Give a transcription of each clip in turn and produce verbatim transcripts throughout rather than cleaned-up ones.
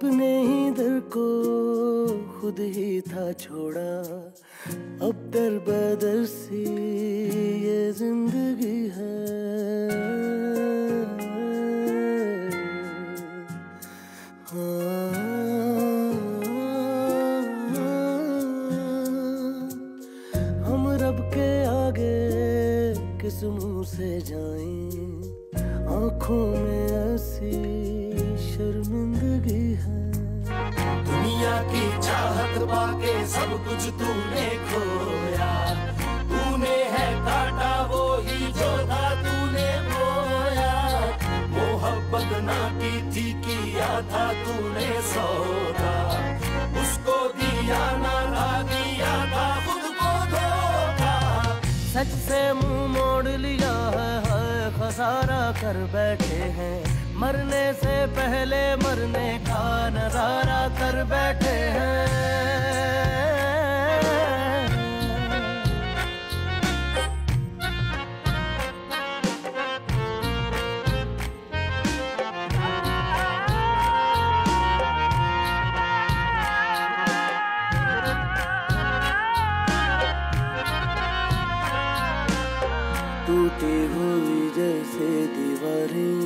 अपने ही दर को खुद ही था छोड़ा, अब दर बदर सी ये जिंदगी है। हाँ के आगे किस मुंह से जाएं, आंखों में ऐसी शर्मिंदगी है। दुनिया की चाहत पाके सब कुछ तूने खोया, तूने है काटा वो ही जो था तूने खोया। मोहब्बत ना की थी किया था तूने सौदा, उसको दिया ना था दिया था खुद को धोखा। सच से मुंह मोड़ लिया है, हाय खसारा कर बैठे हैं, मरने से पहले मरने का नजारा कर बैठे हैं। टूटी हुई जैसे दीवारें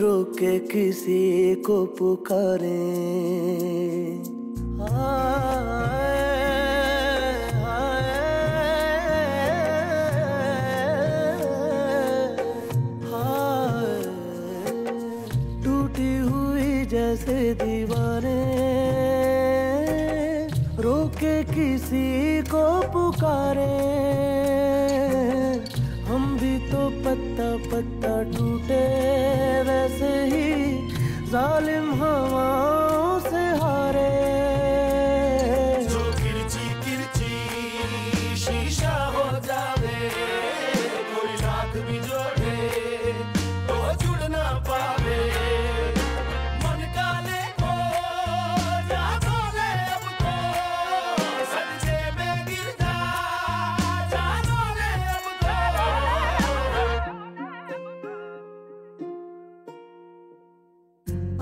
रोके किसी को पुकारें। हाय हाय टूटी हुई जैसे दीवारें रोके किसी को पुकारें। तो पत्ता पत्ता टूटे वैसे ही जालिम हवाओं से हारे। जो किरची किरची शीशा हो जावे, कोई लाख भी जोड़े तो जुड़ ना पावे। मन काले को जागो ले अब को, सच्चे में गिरता जागो ले अब को।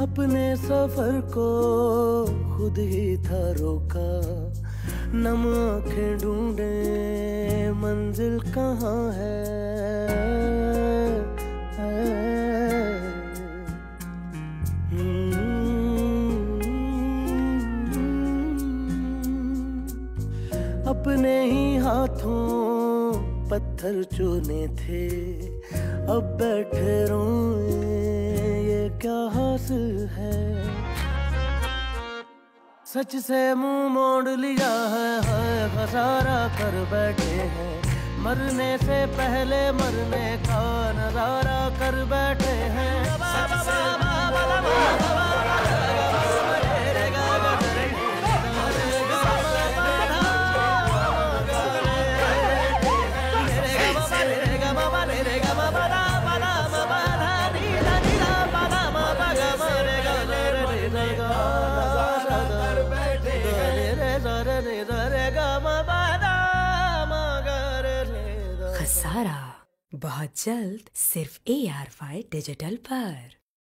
अपने सफर को खुद ही था रोका, नम आँखें ढूंढे मंजिल कहाँ है, है। अपने ही हाथों पत्थर चुने थे, अब बैठे रोए क्या हासिल है। सच से मुंह मोड़ लिया है, हाय खसारा कर बैठे हैं, मरने से पहले मरने का नजारा कर बैठे हैं। सच से खसारा बहुत जल्द सिर्फ ए आर वाई डिजिटल पर।